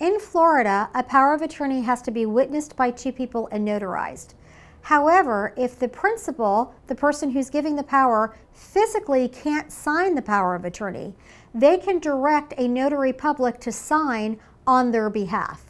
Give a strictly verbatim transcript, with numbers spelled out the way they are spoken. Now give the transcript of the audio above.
In Florida, a power of attorney has to be witnessed by two people and notarized. However, if the principal, the person who's giving the power, physically can't sign the power of attorney, they can direct a notary public to sign on their behalf.